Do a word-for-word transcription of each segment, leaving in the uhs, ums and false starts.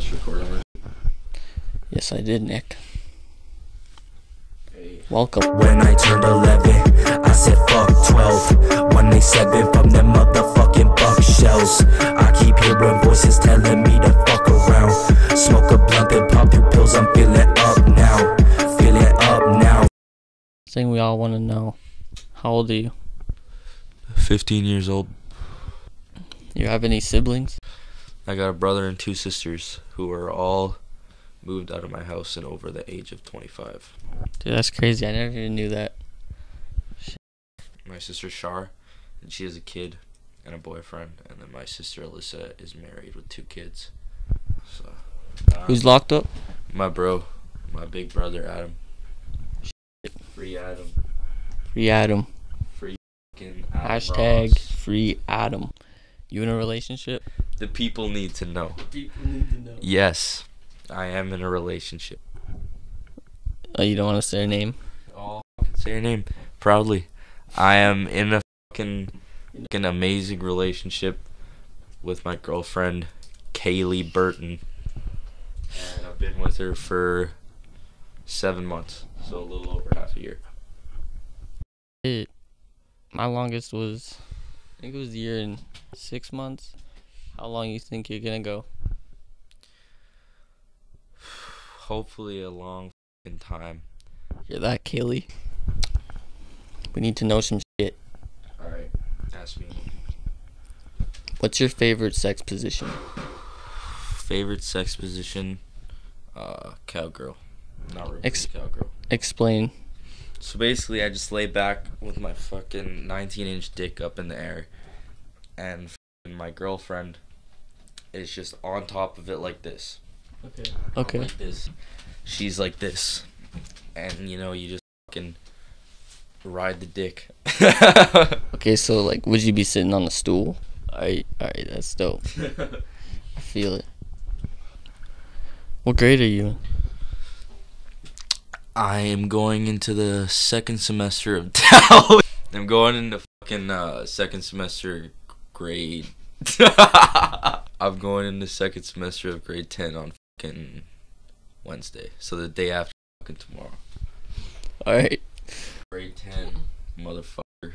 press record on that. Yes, I did, Nick. Hey. Welcome. When I turned eleven, I said fuck twelve. When they said it from them motherfucking buck shells. I keep hearing voices telling me to fuck around. Smoke a blunt and pop your pills, I'm feeling up now. Feeling up now. Thing we all want to know. How old are you? fifteen years old. You have any siblings? I got a brother and two sisters who are all moved out of my house and over the age of twenty-five. Dude, that's crazy. I never even knew that. Shit. My sister Shar, and she has a kid and a boyfriend, and then my sister Alyssa is married with two kids. So, um, who's locked up? My bro, my big brother Adam. Shit. Free Adam. Free Adam. Free Adam. Hashtag Ross. Free Adam. You in a relationship? The people need to know. The people need to know. Yes, I am in a relationship. Oh, you don't want to say her name? Oh, I can say her name proudly. I am in a fucking, fucking amazing relationship with my girlfriend, Kaylee Burton. And I've been with her for seven months, so a little over half a year. It, my longest was... I think it was a year and six months. How long you think you're gonna go? Hopefully a long fucking time. Hear that, Kaylee? We need to know some shit. Alright, ask me. What's your favorite sex position? Favorite sex position? Uh, cowgirl. Not really Ex cowgirl. Explain. So basically, I just lay back with my fucking nineteen inch dick up in the air, and my girlfriend is just on top of it like this. Okay. Okay. Like this. She's like this, and you know, you just fucking ride the dick. Okay, so like, would you be sitting on a stool? Alright, alright, that's dope. I feel it. What grade are you in? I am going into the second semester of Tao. I'm going into fucking uh, second semester grade. I'm going into second semester of grade ten on fucking Wednesday. So the day after fucking tomorrow. Alright. Grade ten, motherfucker.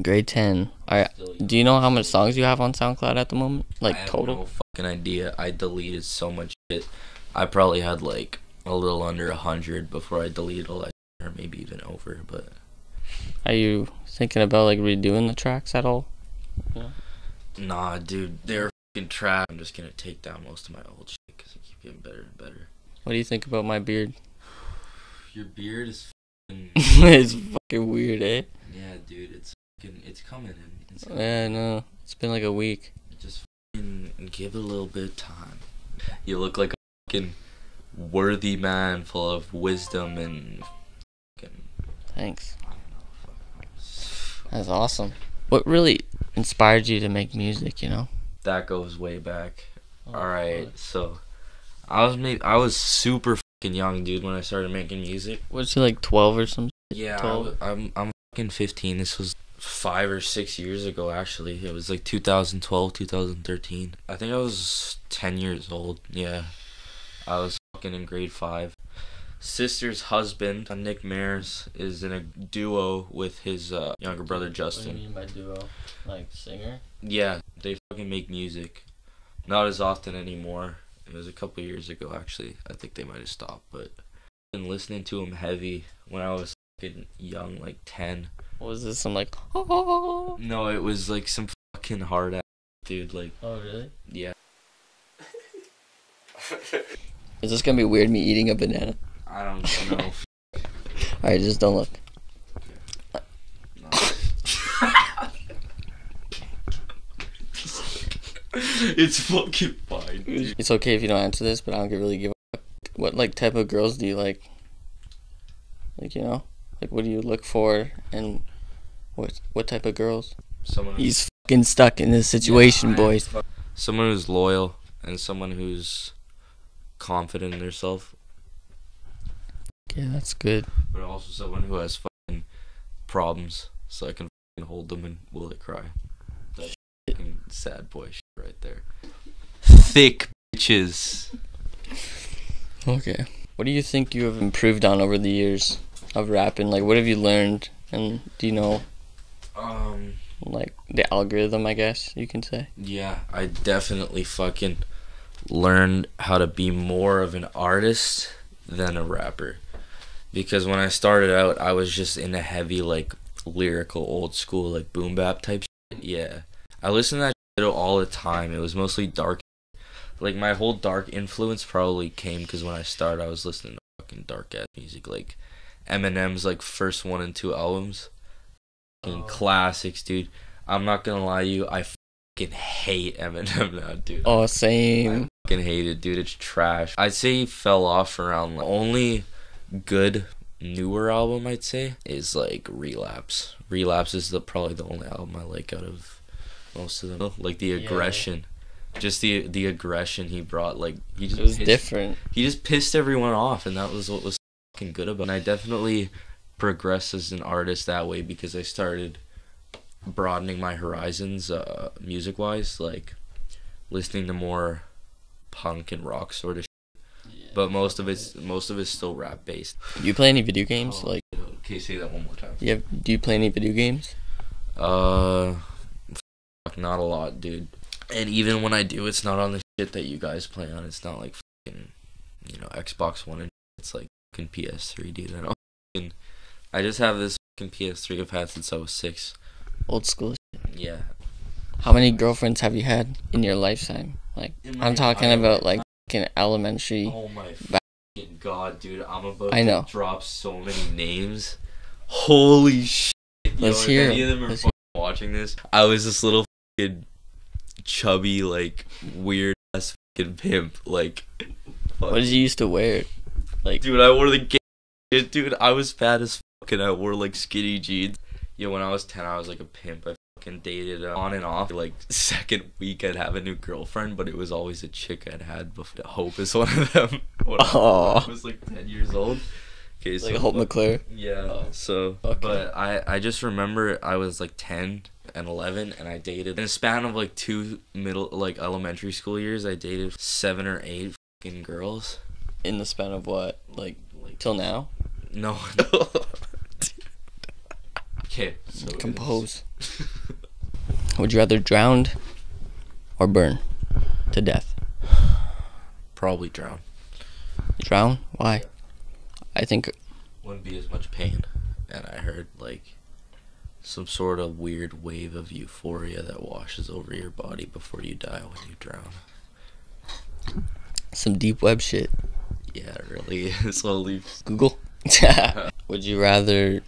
Grade ten. Alright. Do you know how much songs you have on SoundCloud at the moment? Like, I have total? No fucking idea. I deleted so much shit. I probably had like a little under a hundred before I delete all that, or maybe even over. But are you thinking about like redoing the tracks at all? Yeah. Nah, dude, they're fucking trash. I'm just gonna take down most of my old shit because I keep getting better and better. What do you think about my beard? Your beard is fucking... It's fucking weird, eh? Yeah, dude, it's fucking... it's coming in. It's coming. Yeah, I know. It's been like a week. Just fucking give it a little bit of time. You look like a fucking worthy man, full of wisdom and fucking... Thanks. That's awesome. What really inspired you to make music, you know? That goes way back. Oh, alright, so I was made, I was super fucking young, dude, when I started making music. Was you like twelve or something? Yeah, twelve? I'm I'm fucking fifteen. This was five or six years ago, actually. It was like two thousand twelve, two thousand thirteen. I think I was ten years old. Yeah, I was fucking in grade five. Sister's husband, Nick Mares, is in a duo with his uh, younger brother Justin. What do you mean by duo? Like singer? Yeah, they fucking make music. Not as often anymore. It was a couple years ago, actually. I think they might have stopped, but I've been listening to him heavy when I was fucking young, like ten. What was this? I'm like, oh. No, it was like some fucking hard ass dude. Like, oh really? Yeah. Is this gonna be weird, me eating a banana? I don't know. Alright, just don't look. Okay. No. It's fucking fine. It's okay if you don't answer this, but I don't really give a fuck. What, like, type of girls do you like? Like, you know? Like, what do you look for, and what what type of girls? Someone who's... He's fucking stuck in this situation, yeah, boys. Someone who's loyal, and someone who's confident in herself. Yeah, that's good. But also someone who has fucking problems, so I can fucking hold them and will they cry. That's fucking sad boy shit right there. Thick bitch bitches. Okay. What do you think you have improved on over the years of rapping? Like, what have you learned? And do you know, um, like, the algorithm, I guess you can say? Yeah, I definitely fucking learned how to be more of an artist than a rapper. Because when I started out, I was just in a heavy, like, lyrical, old school, like, boom bap type shit. Yeah. I listened to that shit all the time. It was mostly dark. Like, my whole dark influence probably came because when I started, I was listening to fucking dark-ass music. Like, Eminem's, like, first one and two albums. Fucking oh. classics, dude. I'm not gonna lie to you, I fucking hate Eminem now, dude. Oh, same. I fucking hate it, dude. It's trash. I'd say he fell off around, like, only... good newer album I'd say is like Relapse. Relapse is the probably the only album I like out of most of them. Like the aggression, yeah. just the the aggression he brought. Like he just it was pissed, different. He just pissed everyone off, and that was what was fucking good about it. And I definitely progressed as an artist that way because I started broadening my horizons, uh, music wise, like listening to more punk and rock sort of. But most of it's most of it's still rap based. Do you play any video games? Oh, like, okay, say that one more time. Yeah. Do you play any video games? Uh, fuck, not a lot, dude. And even when I do, it's not on the shit that you guys play on. It's not like fucking, you know, Xbox One and shit. It's like fucking P S Three, dude. I don't fucking. I just have this fucking P S Three I've had since I was six. Old school. Yeah. How many girlfriends have you had in your lifetime? Like, my, I'm talking I, about like. In elementary. Oh my fucking god, dude! I'm about I know. to drop so many names. Holy shit! Let's yo, hear. If any of them are fucking watching this, I was this little fucking chubby, like weird ass fucking pimp. Like, fuck. What did you used to wear? Like, dude, I wore the gay shit, dude. I was fat as fucking. I wore like skinny jeans. Yo, when I was ten, I was like a pimp. I fucking dated uh, on and off. Like, second week I'd have a new girlfriend, but it was always a chick I'd had before. Hope is one of them. Oh, I was like ten years old. Okay, so like Hope McClure. Yeah. Oh. So, okay. But I I just remember I was like ten and eleven, and I dated in a span of like two middle like elementary school years. I dated seven or eight fucking girls. In the span of what? Like, like till now? No. Okay. So compose. Would you rather drown or burn to death? Probably drown. Drown? Why? I think wouldn't be as much pain. And I heard like some sort of weird wave of euphoria that washes over your body before you die when you drown. Some deep web shit. Yeah, it really is. Holy Google. Would you rather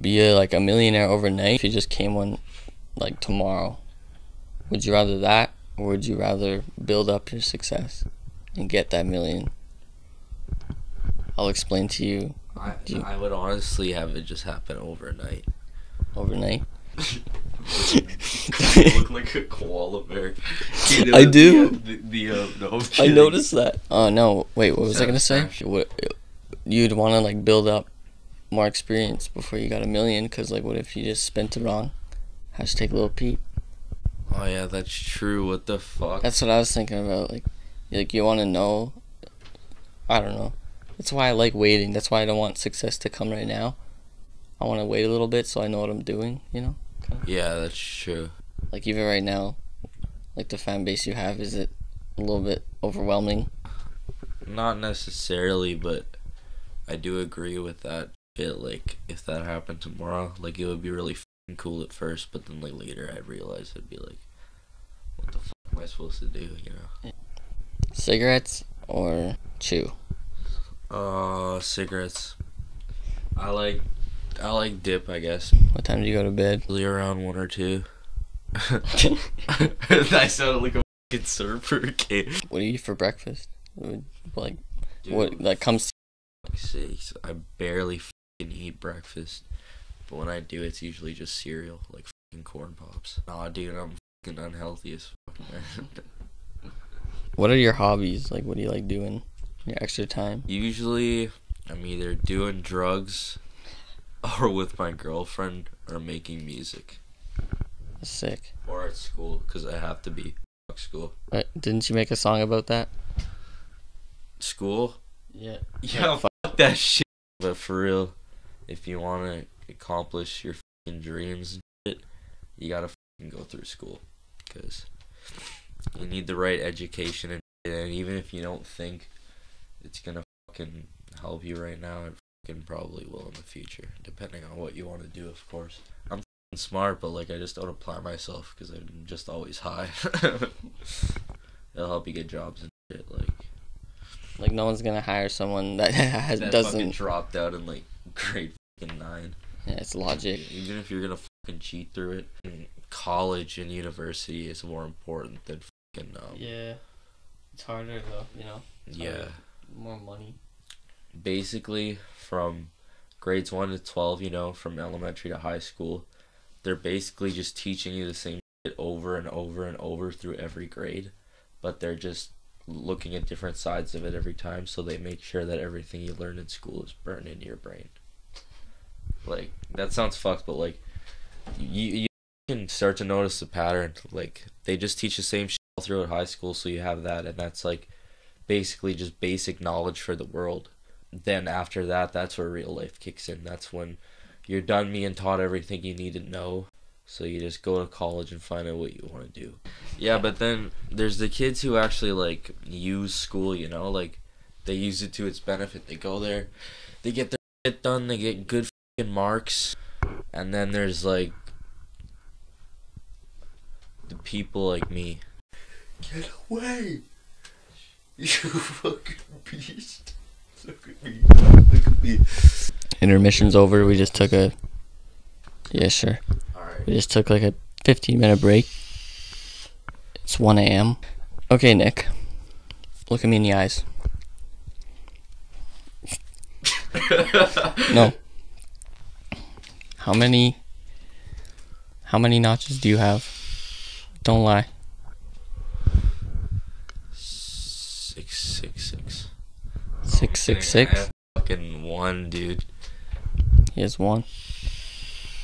be a, like a millionaire overnight if you just came one like tomorrow? Would you rather that, or would you rather build up your success and get that million? I'll explain to you. I, you, I would honestly have it just happen overnight. Overnight? You look like a koala bear. You know, I do. The, the, the, uh, no, I noticed that. Oh, uh, no. Wait, what was That's I going to say? What, you'd want to like build up more experience before you got a million, because like what if you just spent it wrong? Hashtag Lil Peep. Oh yeah, that's true. What the fuck? That's what I was thinking about. Like, like you want to know. I don't know. That's why I like waiting. That's why I don't want success to come right now. I want to wait a little bit so I know what I'm doing, you know? Kinda. Yeah, that's true. Like even right now, like the fan base you have, is it a little bit overwhelming? Not necessarily, but I do agree with that. It, like if that happened tomorrow, like it would be really f***ing cool at first, but then like later I'd realize it'd be like, what the f*** am I supposed to do, you know? Cigarettes or chew? Uh, cigarettes. I like, I like dip, I guess. What time do you go to bed? Usually around one or two. I sounded like a f***ing surfer kid. What do you eat for breakfast? Like, dude, what that like, comes to like six, I barely f***. Eat breakfast, but when I do, it's usually just cereal, like fucking corn pops. Aw, dude, I'm fucking unhealthy as fuck. What are your hobbies? Like, what do you like doing in your extra time? Usually, I'm either doing drugs, or with my girlfriend, or making music. That's sick. Or at school, because I have to be. School. Right. Didn't you make a song about that? School? Yeah. Yeah, fuck, fuck that shit. But for real, if you want to accomplish your fucking dreams and shit, you gotta fucking go through school. Because you need the right education and shit, and even if you don't think it's gonna fucking help you right now, it fucking probably will in the future, depending on what you want to do, of course. I'm smart, but like I just don't apply myself because I'm just always high. It'll help you get jobs and shit. Like, like no one's gonna hire someone that has that doesn't fucking dropped out in like grade fucking nine. Yeah, it's logic. Even if you're gonna fucking cheat through it, college and university is more important than fucking um. Yeah, it's harder though, you know. It's yeah, harder, more money. Basically, from grades one to twelve, you know, from elementary to high school. They're basically just teaching you the same shit over and over and over through every grade, but they're just looking at different sides of it every time, so they make sure that everything you learn in school is burned into your brain. Like, that sounds fucked, but like, you, you can start to notice the pattern. Like, they just teach the same shit all through high school, so you have that, and that's like basically just basic knowledge for the world. Then after that, that's where real life kicks in. That's when you're done being taught everything you need to know, so you just go to college and find out what you want to do. Yeah, but then there's the kids who actually, like, use school, you know? Like, they use it to its benefit. They go there, they get their shit done, they get good fucking marks, and then there's, like, the people like me. Get away! You fucking beast. Look at me. Look at me. Intermission's over. We just took a yeah, sure. All right. We just took like a fifteen minute break. It's one a m Okay, Nick, look at me in the eyes. No. How many? How many notches do you have? Don't lie. Six, six, six. Six, six, six. I have fucking one, dude. He has one.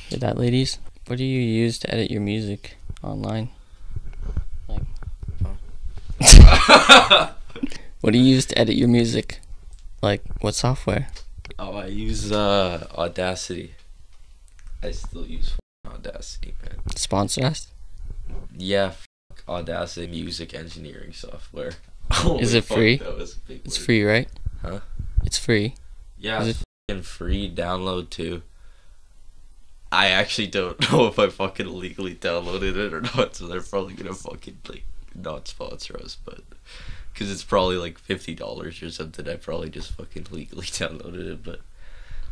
Hear that, ladies? What do you use to edit your music online? Like, oh. What do you use to edit your music? Like, what software? Oh, I use uh, Audacity. I still use Audacity, man. Sponsor us? Yeah, fuck Audacity music engineering software. Is it free? It's free, right? Huh? It's free. Yeah. Is it fucking free download too? I actually don't know if I fucking legally downloaded it or not, so they're probably gonna fucking like not sponsor us, but because it's probably like fifty dollars or something, I probably just fucking legally downloaded it, but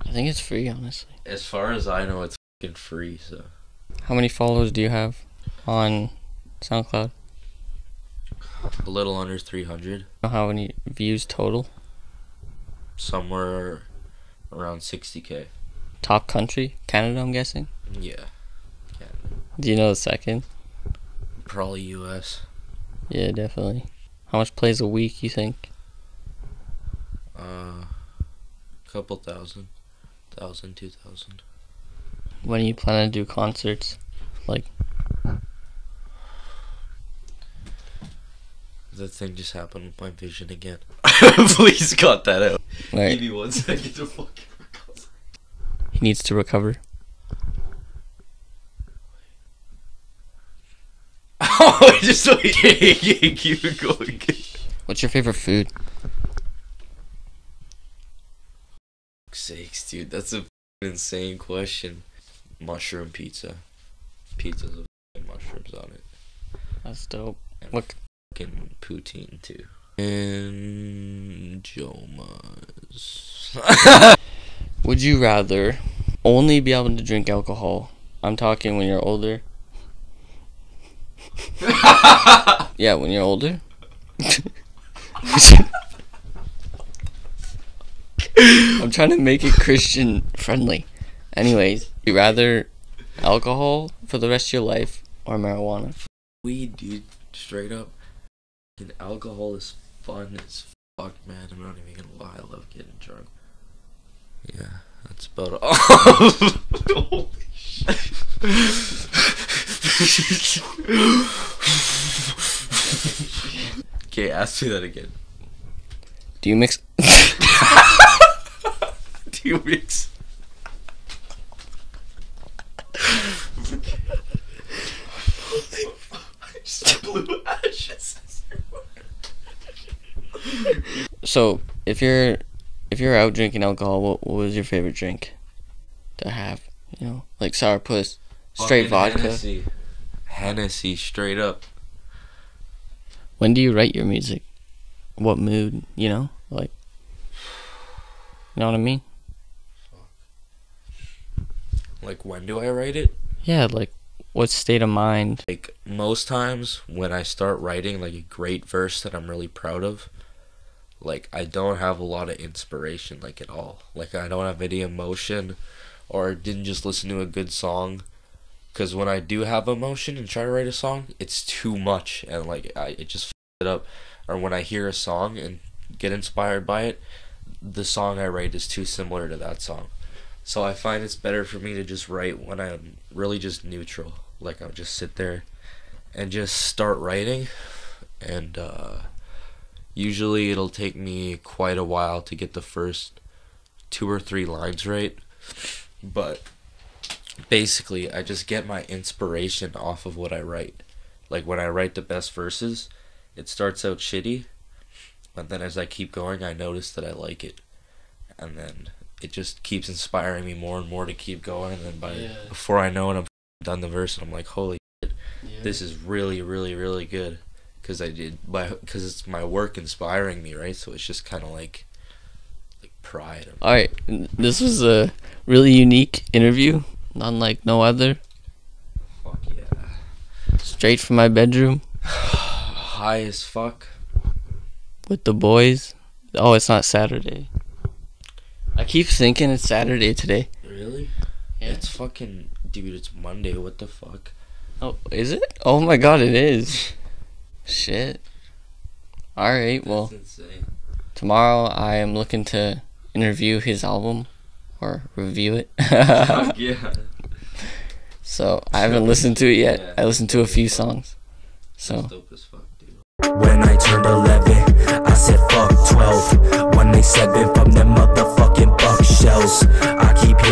I think it's free, honestly. As far as I know, it's fucking free. So, how many followers do you have on SoundCloud? A little under three hundred. How many views total? Somewhere around sixty K. Top country? Canada, I'm guessing? Yeah. Canada. Do you know the second? Probably U S. Yeah, definitely. How much plays a week, you think? Uh, couple thousand. Thousand, two thousand. When are you planning to do concerts? Like... The thing just happened with my vision again. Please cut that out. Right. Give me one second to fucking recover. He needs to recover. Oh, just like keep going. What's your favorite food? For sakes, dude, that's a insane question. Mushroom pizza. Pizza's with mushrooms on it. That's dope. And look. And poutine too. And Jomas. Would you rather only be able to drink alcohol? I'm talking when you're older. Yeah, when you're older. I'm trying to make it Christian friendly. Anyways, would you rather alcohol for the rest of your life or marijuana? Weed, dude, straight up. And alcohol is fun as fuck, man. I'm not even gonna lie, I love getting drunk. Yeah, that's about it. Oh, holy shit. Okay, ask me that again. Do you mix? Do you mix? Blue ashes. So, if you're if you're out drinking alcohol, what, what was your favorite drink to have? You know, like sour puss, straight vodka. Hennessy. Hennessy, straight up. When do you write your music? What mood? You know, like. You know what I mean? Like, when do I write it? Yeah, like. What state of mind? Like, most times when I start writing, like, a great verse that I'm really proud of, like, I don't have a lot of inspiration, like, at all. Like, I don't have any emotion, or didn't just listen to a good song. Because when I do have emotion and try to write a song, it's too much, and, like, I, it just f***s it up. Or when I hear a song and get inspired by it, the song I write is too similar to that song. So I find it's better for me to just write when I'm really just neutral. Like, I'll just sit there and just start writing, and uh, usually it'll take me quite a while to get the first two or three lines right, but basically I just get my inspiration off of what I write. Like, when I write the best verses, it starts out shitty, but then as I keep going, I notice that I like it, and then it just keeps inspiring me more and more to keep going, and then by yeah. before I know it, I'm done the verse and I'm like, holy shit, yeah. this is really really really good, because I did by because it's my work inspiring me, right? So it's just kind of like like pride. All right, this was a really unique interview, unlike no other. Fuck yeah, straight from my bedroom. High as fuck with the boys. Oh, it's not Saturday. I keep thinking it's Saturday today. Really? Yeah. It's fucking. Dude, it's Monday. What the fuck? Oh, is it? Oh my god, it is. Shit. Alright, well. Insane. Tomorrow I am looking to interview his album. Or review it. Fuck yeah. So, I haven't listened to it yet. Yeah. I listened to a few songs. So. That's dope as fuck, dude. When I turned eleven, I said fuck twelve. When they said they from them motherfucking buck shells, I keep